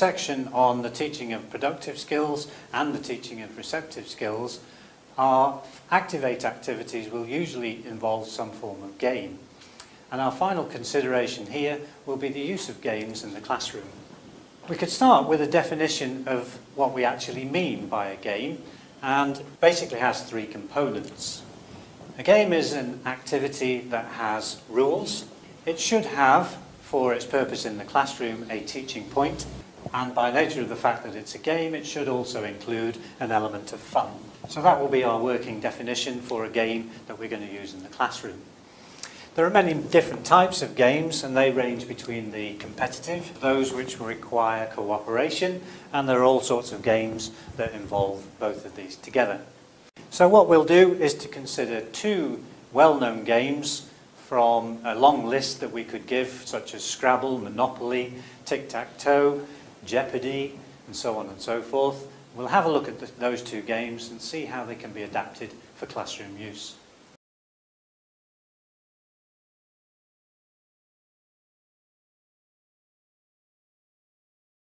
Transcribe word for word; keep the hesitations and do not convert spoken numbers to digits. section on the teaching of productive skills and the teaching of receptive skills, our activate activities will usually involve some form of game. And our final consideration here will be the use of games in the classroom. We could start with a definition of what we actually mean by a game, and basically has three components. A game is an activity that has rules. It should have, for its purpose in the classroom, a teaching point, and by nature of the fact that it's a game, it should also include an element of fun. So that will be our working definition for a game that we're going to use in the classroom. There are many different types of games, and they range between the competitive, those which require cooperation, and there are all sorts of games that involve both of these together. So what we'll do is to consider two well-known games from a long list that we could give, such as Scrabble, Monopoly, Tic-Tac-Toe, Jeopardy, and so on and so forth. We'll have a look at the, those two games and see how they can be adapted for classroom use.